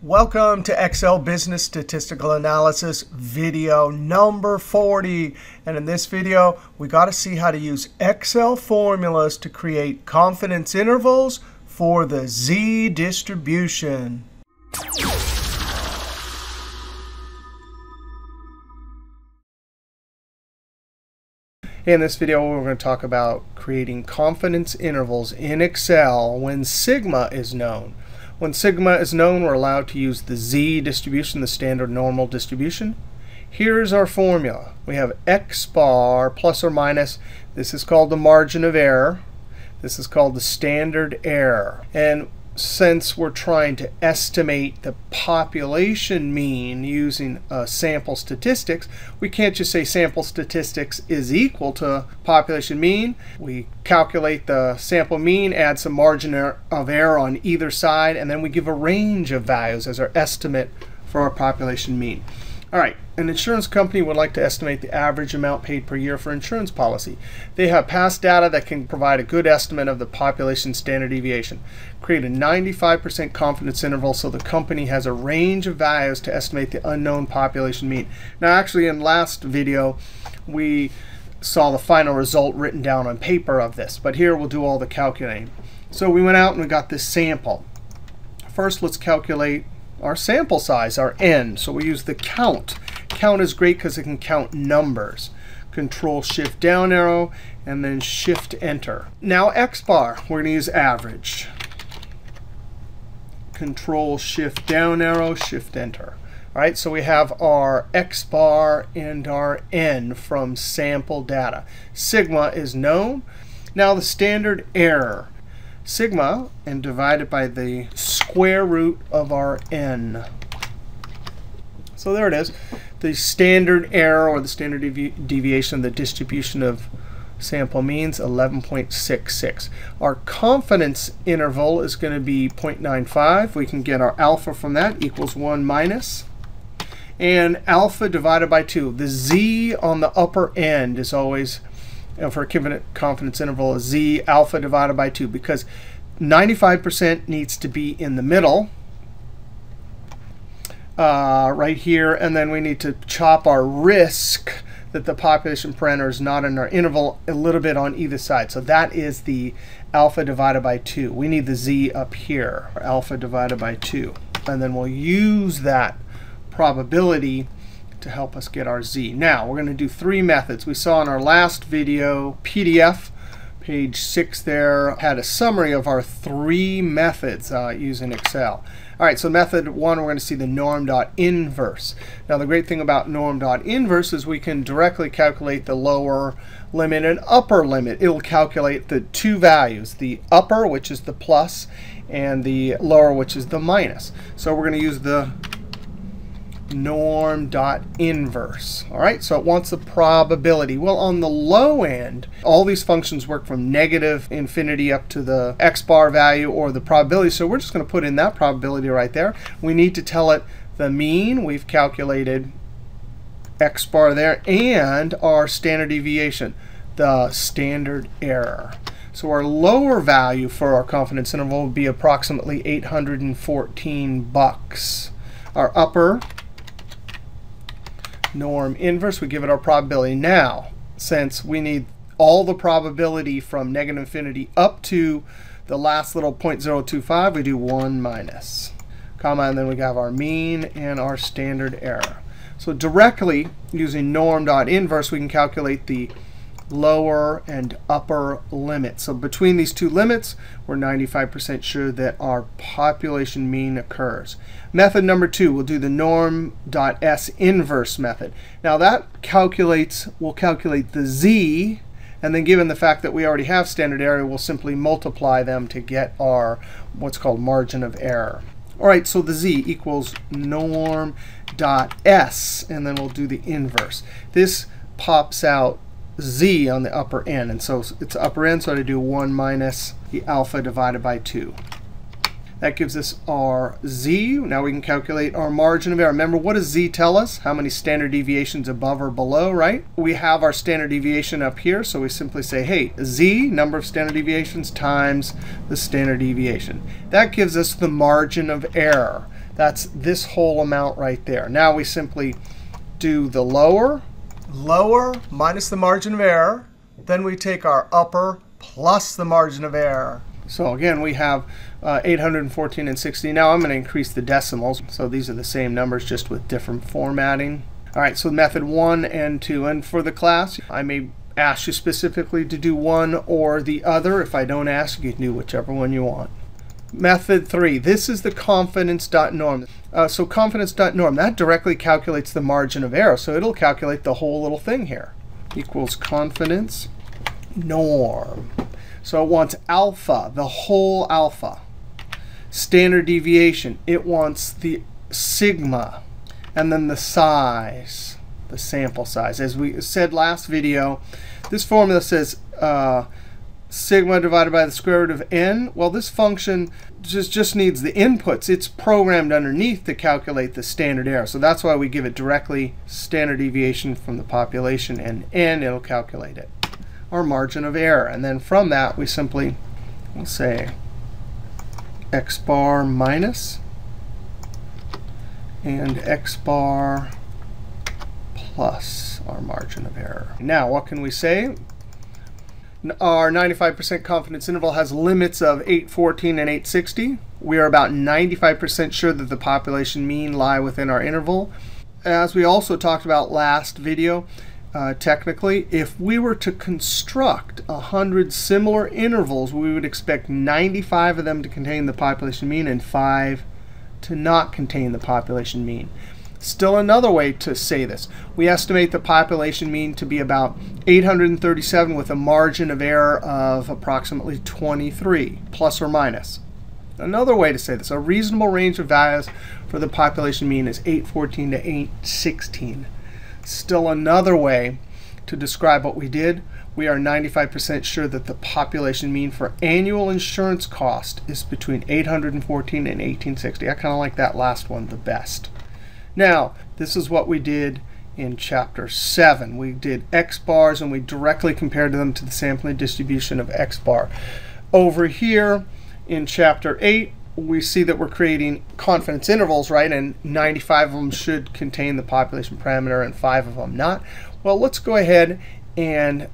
Welcome to Excel Business Statistical Analysis video number 40. And in this video, we got to see how to use Excel formulas to create confidence intervals for the z distribution. In this video, we're going to talk about creating confidence intervals in Excel when sigma is known. When sigma is known, we're allowed to use the z distribution, the standard normal distribution. Here's our formula. We have x bar plus or minus. This is called the margin of error. This is called the standard error. And since we're trying to estimate the population mean using sample statistics, we can't just say sample statistics is equal to population mean. We calculate the sample mean, add some margin of error on either side, and then we give a range of values as our estimate for our population mean. All right, an insurance company would like to estimate the average amount paid per year for insurance policy. They have past data that can provide a good estimate of the population standard deviation. Create a 95% confidence interval so the company has a range of values to estimate the unknown population mean. Now, actually, in last video, we saw the final result written down on paper of this. But here, we'll do all the calculating. So we went out and we got this sample. First, let's calculate our sample size, our n. So we use the count. Count is great because it can count numbers. Control shift down arrow, and then shift enter. Now x bar, we're going to use average. Control shift down arrow, shift enter. All right, so we have our x bar and our n from sample data. Sigma is known. Now the standard error. Sigma and divide it by the square root of our n. So there it is, the standard error or the standard deviation of the distribution of sample means, 11.66. Our confidence interval is going to be 0.95. We can get our alpha from that, equals 1 minus. And alpha divided by 2. The z on the upper end is always, for a given confidence interval, is z alpha divided by 2, because 95% needs to be in the middle right here. And then we need to chop our risk that the population parameter is not in our interval a little bit on either side. So that is the alpha divided by 2. We need the z up here, alpha divided by 2. And then we'll use that probability to help us get our z. Now, we're going to do three methods. We saw in our last video PDF. Page 6 there had a summary of our three methods using Excel. All right, so method 1, we're going to see the norm.inverse. Now, the great thing about norm.inverse is we can directly calculate the lower limit and upper limit. It'll calculate the two values, the upper, which is the plus, and the lower, which is the minus. So we're going to use the norm.inverse. All right, so it wants the probability. Well, on the low end, all these functions work from negative infinity up to the x bar value or the probability. So we're just going to put in that probability right there. We need to tell it the mean. We've calculated x bar there and our standard deviation, the standard error. So our lower value for our confidence interval would be approximately 814 bucks. Our upper norm inverse, we give it our probability. Now, since we need all the probability from negative infinity up to the last little 0.025, we do 1 minus, comma, and then we have our mean and our standard error. So directly using norm.inverse, we can calculate the lower and upper limit. So between these two limits, we're 95% sure that our population mean occurs. Method number 2, we'll do the norm.S.inverse method. Now that calculates, we'll calculate the z, and then given the fact that we already have standard error, we'll simply multiply them to get our what's called margin of error. All right, so the z equals norm.S, and then we'll do the inverse. This pops out z on the upper end. And so it's upper end, so I do 1 minus the alpha divided by 2. That gives us our z. Now we can calculate our margin of error. Remember, what does z tell us? How many standard deviations above or below, right? We have our standard deviation up here, so we simply say, hey, z, number of standard deviations, times the standard deviation. That gives us the margin of error. That's this whole amount right there. Now we simply do the lower minus the margin of error. Then we take our upper plus the margin of error. So again, we have 814 and 60. Now I'm going to increase the decimals. So these are the same numbers, just with different formatting. All right, so method 1 and 2. And for the class, I may ask you specifically to do one or the other. If I don't ask, you can do whichever one you want. Method 3, this is the confidence.norm. So confidence.norm, that directly calculates the margin of error. So it'll calculate the whole little thing here. Equals confidence norm. So it wants alpha, the whole alpha. Standard deviation, it wants the sigma. And then the size, the sample size. As we said last video, this formula says sigma divided by the square root of n. Well, this function just needs the inputs. It's programmed underneath to calculate the standard error. So that's why we give it directly standard deviation from the population and n. It'll calculate it, our margin of error. And then from that, we simply will say x bar minus and x bar plus our margin of error. Now, what can we say? Our 95% confidence interval has limits of 814 and 860. We are about 95% sure that the population mean lie within our interval. As we also talked about last video, technically, if we were to construct 100 similar intervals, we would expect 95 of them to contain the population mean and 5 to not contain the population mean. Still another way to say this. We estimate the population mean to be about 837 with a margin of error of approximately 23, plus or minus. Another way to say this, a reasonable range of values for the population mean is 814 to 816. Still another way to describe what we did. We are 95% sure that the population mean for annual insurance cost is between 814 and 1860. I kind of like that last one the best. Now, this is what we did in Chapter 7. We did x bars, and we directly compared them to the sampling distribution of x bar. Over here in Chapter 8, we see that we're creating confidence intervals, right? And 95 of them should contain the population parameter and 5 of them not. Well, let's go ahead and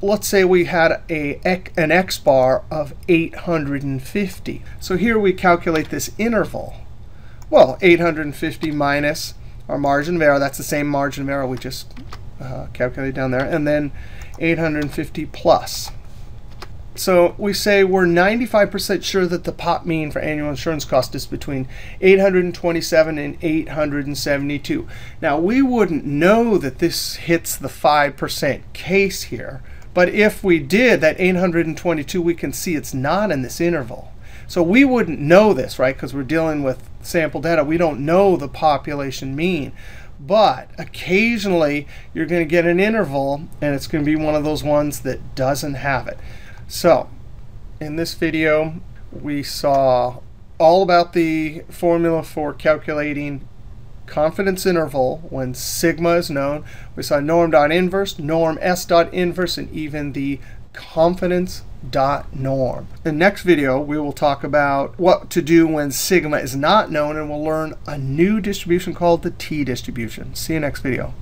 let's say we had an x bar of 850. So here we calculate this interval. Well, 850 minus our margin of error. That's the same margin of error we just calculated down there. And then 850 plus. So we say we're 95% sure that the pop mean for annual insurance cost is between 827 and 872. Now, we wouldn't know that this hits the 5% case here. But if we did, that 822, we can see it's not in this interval. So we wouldn't know this, right? Because we're dealing with sample data. We don't know the population mean. But occasionally, you're going to get an interval, and it's going to be one of those ones that doesn't have it. So in this video, we saw all about the formula for calculating confidence interval when sigma is known. We saw norm.inverse, norm.S.inverse, and even the confidence.norm. In the next video, we will talk about what to do when sigma is not known, and we'll learn a new distribution called the t-distribution. See you next video.